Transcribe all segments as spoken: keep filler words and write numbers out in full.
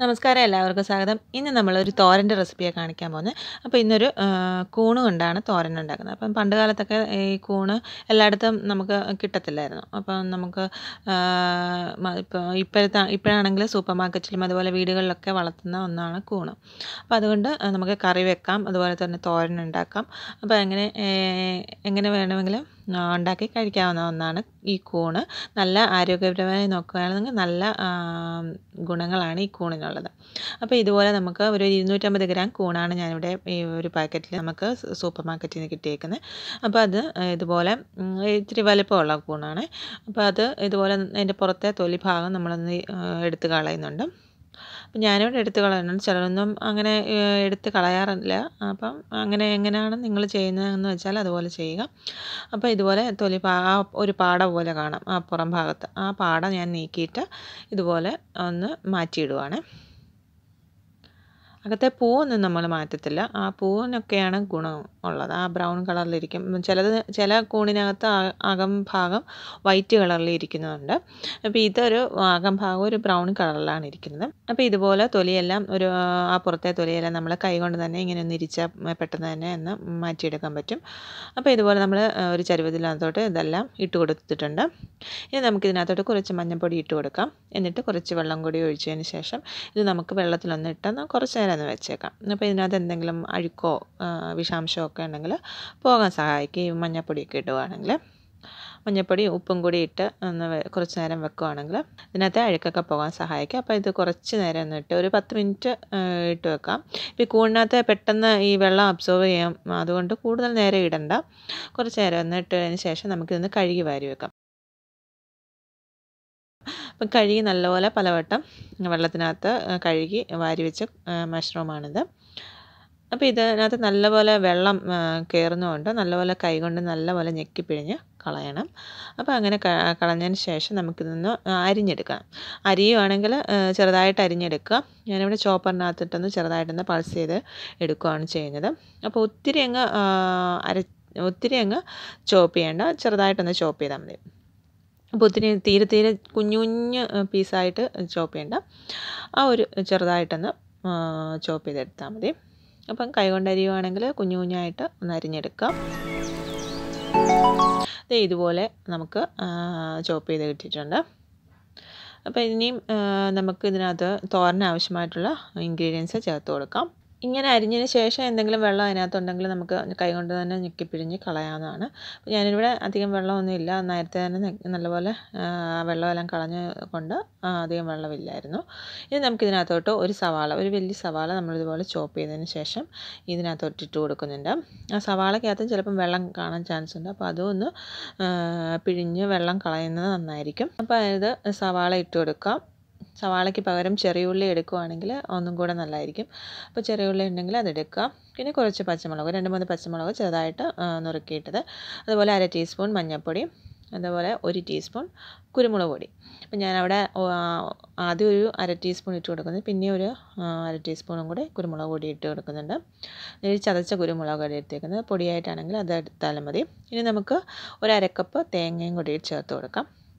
നമസ്കാരം എല്ലാവർക്കും സ്വാഗതം ഇന്ന് നമ്മൾ ഒരു തോരന്റെ റെസിപ്പി കാണിക്കാൻ പോകുന്നു അപ്പോൾ ഇന്ന് ഒരു കൂൺ കൊണ്ടാണ് തോരൻ ഉണ്ടാക്കുന്നത് അപ്പോൾ പണ്ട് കാലത്തൊക്കെ ഈ കൂൺ എല്ലായിടത്തും നമുക്ക് കിട്ടത്തില്ലായിരുന്നു അപ്പോൾ നമുക്ക് ഇപ്പോൾ ഇപ്പഴത്തെ ഇപ്പഴാണെങ്കിൽ സൂപ്പർ മാർക്കറ്റിലും അതുപോലെ വീടുകളിലൊക്കെ വളർത്തുന്ന ഒന്നാണ് കൂൺ അപ്പോൾ അതുകൊണ്ട് നമുക്ക് കറി വെക്കാം അതുപോലെ തന്നെ തോരൻ ഉണ്ടാക്കാം അപ്പോൾ എങ്ങനെ എങ്ങനെ വേണമെങ്കിലും ഉണ്ടാക്കി കഴിക്കാവുന്ന ഒന്നാണ് ഈ കൂൺ നല്ല ആരോഗ്യപരമായി നോക്കുകയാണെങ്കിൽ നല്ല ഗുണങ്ങളാണ് ഈ കൂണിനുള്ളത് അപ്പോൾ ഇതുപോലെ നമുക്ക് ഒരു ഇരുന്നൂറ്റമ്പത് ഗ്രാം കൂണാണ് ഞാനിവിടെ ഈ ഒരു പാക്കറ്റിൽ നമുക്ക് സൂപ്പർ മാർക്കറ്റിൽ നിന്ന് കിട്ടിയേക്കുന്നത് അപ്പോൾ അത് ഇതുപോലെ ഇത്തിരി വലിപ്പമുള്ള കൂണാണ് അപ്പോൾ അത് ഇതുപോലെ അതിൻ്റെ പുറത്തെ തൊലി ഭാഗം നമ്മളൊന്ന് എടുത്ത് കളയുന്നുണ്ട് അപ്പോൾ ഞാനിവിടെ എടുത്ത് കളയുന്നുണ്ട് ചിലരൊന്നും അങ്ങനെ എടുത്ത് കളയാറില്ല അപ്പം അങ്ങനെ എങ്ങനെയാണ് നിങ്ങൾ ചെയ്യുന്നതെന്ന് വെച്ചാൽ അതുപോലെ ചെയ്യുക അപ്പോൾ ഇതുപോലെ തൊലി പാ ഒരു പാട പോലെ കാണാം ആ പുറം ഭാഗത്ത് ആ പാട ഞാൻ നീക്കിയിട്ട് ഇതുപോലെ ഒന്ന് മാറ്റിയിടുവാണ് അകത്തെ പൂവൊന്നും നമ്മൾ മാറ്റത്തില്ല ആ പൂവിനൊക്കെയാണ് ഗുണം ഉള്ളത് ആ ബ്രൗൺ കളറിലിരിക്കും ചിലത് ചില കൂണിനകത്ത് അകം ഭാഗം വൈറ്റ് കളറിൽ ഇരിക്കുന്നുണ്ട് അപ്പോൾ ഇതൊരു അകം ഭാഗം ഒരു ബ്രൗൺ കളറിലാണ് ഇരിക്കുന്നത് അപ്പോൾ ഇതുപോലെ തൊലിയെല്ലാം ഒരു ആ പുറത്തെ തൊലിയെല്ലാം നമ്മൾ കൈകൊണ്ട് തന്നെ ഇങ്ങനെ ഒന്ന് ഇരിച്ചാൽ പെട്ടെന്ന് തന്നെ ഒന്ന് മാറ്റിയെടുക്കാൻ പറ്റും അപ്പോൾ ഇതുപോലെ നമ്മൾ ഒരു ചരുവത്തിനകത്തോട്ട് ഇതെല്ലാം ഇട്ട് കൊടുത്തിട്ടുണ്ട് ഇനി നമുക്കിതിനകത്തോട്ട് കുറച്ച് മഞ്ഞൾപ്പൊടി ഇട്ട് കൊടുക്കാം എന്നിട്ട് കുറച്ച് വെള്ളം കൂടി ഒഴിച്ചതിന് ശേഷം ഇത് നമുക്ക് വെള്ളത്തിലൊന്ന് ഇട്ടെന്ന് കുറച്ച് എന്ന് വെച്ചേക്കാം അപ്പോൾ ഇതിനകത്ത് എന്തെങ്കിലും അഴുക്കോ വിഷാംശമോ ഒക്കെ ഉണ്ടെങ്കിൽ പോകാൻ സഹായിക്കും ഈ മഞ്ഞപ്പൊടിയൊക്കെ ഇടുകയാണെങ്കിൽ മഞ്ഞപ്പൊടി ഉപ്പും കൂടി ഇട്ട് ഒന്ന് കുറച്ച് നേരം വെക്കുകയാണെങ്കിൽ ഇതിനകത്ത് അഴുക്കൊക്കെ പോകാൻ സഹായിക്കും അപ്പോൾ ഇത് കുറച്ച് നേരം ഒന്ന് ഇട്ട് ഒരു പത്ത് മിനിറ്റ് ഇട്ട് വെക്കാം ഇപ്പോൾ കൂടിനകത്ത് പെട്ടെന്ന് ഈ വെള്ളം അബ്സോർവ് ചെയ്യാം അതുകൊണ്ട് കൂടുതൽ നേരം ഇടണ്ട കുറച്ച് നേരം ഒന്ന് ഇട്ടതിന് ശേഷം നമുക്കിതൊന്ന് കഴുകി വാരി വെക്കാം അപ്പം കഴുകി നല്ലപോലെ പലവട്ടം വെള്ളത്തിനകത്ത് കഴുകി വാരി വെച്ച മഷ്റൂമാണിത് അപ്പോൾ ഇതിനകത്ത് നല്ലപോലെ വെള്ളം കയറുന്നതുകൊണ്ട് നല്ലപോലെ കൈകൊണ്ട് നല്ലപോലെ ഞെക്കിപ്പിഴിഞ്ഞ് കളയണം അപ്പോൾ അങ്ങനെ കളഞ്ഞതിന് ശേഷം നമുക്കിതൊന്ന് അരിഞ്ഞെടുക്കാം അരിയുവാണെങ്കിൽ ചെറുതായിട്ട് അരിഞ്ഞെടുക്കുക ഞാനിവിടെ ചോപ്പറിനകത്തിട്ടൊന്ന് ചെറുതായിട്ടൊന്ന് പൾസ് ചെയ്ത് എടുക്കുകയാണ് ചെയ്യുന്നത് അപ്പോൾ ഒത്തിരി അങ്ങ് അര ഒത്തിരി അങ്ങ് ചോപ്പ് ചെയ്യേണ്ട ചെറുതായിട്ടൊന്ന് ചോപ്പ് ചെയ്താൽ മതി അപ്പോൾ ഒത്തിരി തീരെ തീരെ കുഞ്ഞു കുഞ്ഞ് പീസായിട്ട് ചോപ്പ് ചെയ്യേണ്ട ആ ഒരു ചെറുതായിട്ടൊന്ന് ചോപ്പ് ചെയ്തെടുത്താൽ മതി അപ്പം കൈകൊണ്ട് അരിയുവാണെങ്കിൽ കുഞ്ഞു കുഞ്ഞായിട്ട് ഒന്ന് അരിഞ്ഞെടുക്കാം ഇതുപോലെ നമുക്ക് ചോപ്പ് ചെയ്ത് കിട്ടിയിട്ടുണ്ട് അപ്പോൾ ഇനിയും നമുക്ക് ഇതിനകത്ത് തോരന് ആവശ്യമായിട്ടുള്ള ഇൻഗ്രീഡിയൻസ് ചേർത്ത് കൊടുക്കാം ഇങ്ങനെ അരിഞ്ഞതിന് ശേഷം എന്തെങ്കിലും വെള്ളം അതിനകത്തുണ്ടെങ്കിൽ നമുക്ക് കൈകൊണ്ട് തന്നെ ഞെക്കിപ്പിഴിഞ്ഞ് കളയാവുന്നതാണ് അപ്പോൾ ഞാനിവിടെ അധികം വെള്ളമൊന്നുമില്ല നേരത്തെ തന്നെ നല്ലപോലെ വെള്ളമെല്ലാം കളഞ്ഞ് കൊണ്ട് അധികം വെള്ളമില്ലായിരുന്നു ഇനി നമുക്കിതിനകത്തോട്ട് ഒരു സവാള ഒരു വലിയ സവാള നമ്മളിതുപോലെ ചോപ്പ് ചെയ്തതിന് ശേഷം ഇതിനകത്തോട്ട് ഇട്ട് കൊടുക്കുന്നുണ്ട് ആ സവാളയ്ക്കകത്ത് ചിലപ്പം വെള്ളം കാണാൻ ചാൻസ് ഉണ്ട് അപ്പോൾ അതൊന്ന് പിഴിഞ്ഞ് വെള്ളം കളയുന്നത് നന്നായിരിക്കും അപ്പോൾ അതായത് സവാള ഇട്ട് കൊടുക്കാം സവാളയ്ക്ക് പകരം ചെറിയ ഉള്ളി എടുക്കുകയാണെങ്കിൽ ഒന്നും കൂടെ നല്ലതായിരിക്കും അപ്പോൾ ചെറിയ ഉള്ളി ഉണ്ടെങ്കിൽ അതെടുക്കുക പിന്നെ കുറച്ച് പച്ചമുളക് രണ്ട് മൂന്ന് പച്ചമുളക് ചെറുതായിട്ട് നുറുക്കിയിട്ടത് അതുപോലെ അര ടീസ്പൂൺ മഞ്ഞൾപ്പൊടി അതുപോലെ ഒരു ടീസ്പൂൺ കുരുമുളക് പൊടി അപ്പം ഞാനവിടെ ആദ്യം ഒരു അര ടീസ്പൂൺ ഇട്ട് കൊടുക്കുന്നത് പിന്നെ ഒരു അര ടീസ്പൂണും കൂടി കുരുമുളക് പൊടി ഇട്ട് കൊടുക്കുന്നുണ്ട് ഇതിൽ ചതച്ച കുരുമുളക് പൊടി എടുത്തേക്കുന്നത് പൊടിയായിട്ടാണെങ്കിൽ അത് എടുത്താലും മതി ഇനി നമുക്ക് ഒരു അരക്കപ്പ് തേങ്ങയും കൂടി ചേർത്ത് കൊടുക്കാം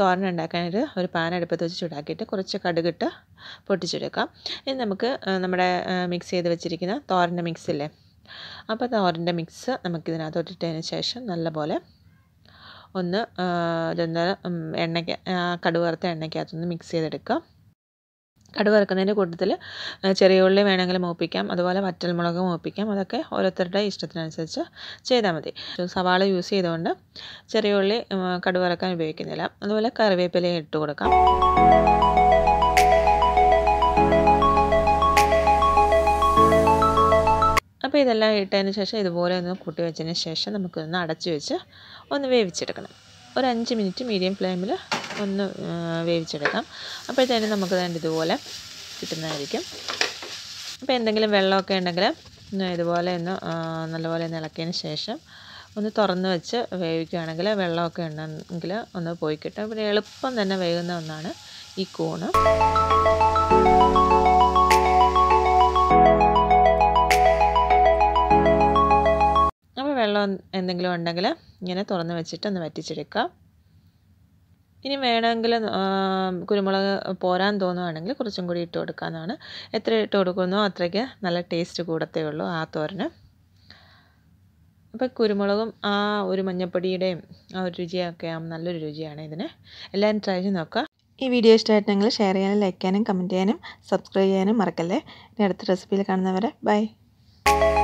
തോരൻ ഉണ്ടാക്കാനായിട്ട് ഒരു പാൻ അടുപ്പത്ത് വെച്ച് ചൂടാക്കിയിട്ട് കുറച്ച് കടുകിട്ട് പൊട്ടിച്ചെടുക്കാം ഇനി നമുക്ക് നമ്മുടെ മിക്സ് ചെയ്ത് വെച്ചിരിക്കുന്ന തോരൻ്റെ മിക്സില്ലേ അപ്പോൾ തോരൻ്റെ മിക്സ് നമുക്കിതിനകത്തോട്ട് ഇട്ടതിന് ശേഷം നല്ലപോലെ ഒന്ന് ഇതെന്താ എണ്ണയ്ക്ക് കടുക് വറുത്ത എണ്ണയ്ക്കകത്തൊന്ന് മിക്സ് ചെയ്തെടുക്കാം കടുക് വറുക്കുന്നതിൻ്റെ കൂട്ടത്തിൽ ചെറിയ ഉള്ളി വേണമെങ്കിൽ മൂപ്പിക്കാം അതുപോലെ വറ്റൽമുളക് മൂപ്പിക്കാം അതൊക്കെ ഓരോരുത്തരുടെ ഇഷ്ടത്തിനനുസരിച്ച് ചെയ്താൽ മതി സവാള യൂസ് ചെയ്തുകൊണ്ട് ചെറിയ ഉള്ളി കടുക് വറുക്കാൻ ഉപയോഗിക്കുന്നില്ല അതുപോലെ കറിവേപ്പില ഇട്ട് കൊടുക്കാം അപ്പോൾ ഇതെല്ലാം ഇട്ടതിന് ശേഷം ഇതുപോലെ ഒന്ന് കൂട്ടി വെച്ചതിന് ശേഷം നമുക്കൊന്ന് അടച്ചു വെച്ച് ഒന്ന് വേവിച്ചെടുക്കണം. ഒരു അഞ്ച് മിനിറ്റ് മീഡിയം ഫ്ലെയിമിൽ ഒന്ന് വേവിച്ചെടുക്കാം. അപ്പോഴത്തേനും നമുക്ക് തന്നെ ഇതുപോലെ കിട്ടുന്നതായിരിക്കും. അപ്പോൾ എന്തെങ്കിലും വെള്ളമൊക്കെ ഉണ്ടെങ്കിൽ ഇതുപോലെ ഒന്ന് നല്ലപോലെ ഒന്ന് ഇളക്കിയതിന് ശേഷം ഒന്ന് തുറന്ന് വെച്ച് വേവിക്കുകയാണെങ്കിൽ വെള്ളമൊക്കെ ഉണ്ടെങ്കിൽ ഒന്ന് പോയി കിട്ടും. പിന്നെ എളുപ്പം തന്നെ വേകുന്ന ഒന്നാണ് ഈ കൂണ്. അപ്പോൾ വെള്ളം എന്തെങ്കിലും ഉണ്ടെങ്കിൽ ഇങ്ങനെ തുറന്ന് വെച്ചിട്ട് ഒന്ന് വറ്റിച്ചെടുക്കുക. ഇനി വേണമെങ്കിൽ കുരുമുളക് പോരാൻ തോന്നുകയാണെങ്കിൽ കുറച്ചും കൂടി ഇട്ട് കൊടുക്കാമെന്നാണ്. എത്ര ഇട്ട് കൊടുക്കുന്നോ അത്രയ്ക്ക് നല്ല ടേസ്റ്റ് കൂടത്തേ ഉള്ളൂ ആ തോരന്. അപ്പോൾ കുരുമുളകും ആ ഒരു മഞ്ഞപ്പൊടിയുടെയും ആ ഒരു രുചിയൊക്കെ ആ നല്ലൊരു രുചിയാണ് ഇതിന്. എല്ലാവരും ട്രൈ ചെയ്ത് നോക്കുക. ഈ വീഡിയോ ഇഷ്ടമായിട്ടുണ്ടെങ്കിൽ ഷെയർ ചെയ്യാനും ലൈക്ക് ചെയ്യാനും കമൻറ്റ് ചെയ്യാനും സബ്സ്ക്രൈബ് ചെയ്യാനും മറക്കല്ലേ. ഇനി അടുത്ത റെസിപ്പിയിൽ കാണുന്നവരെ ബൈ.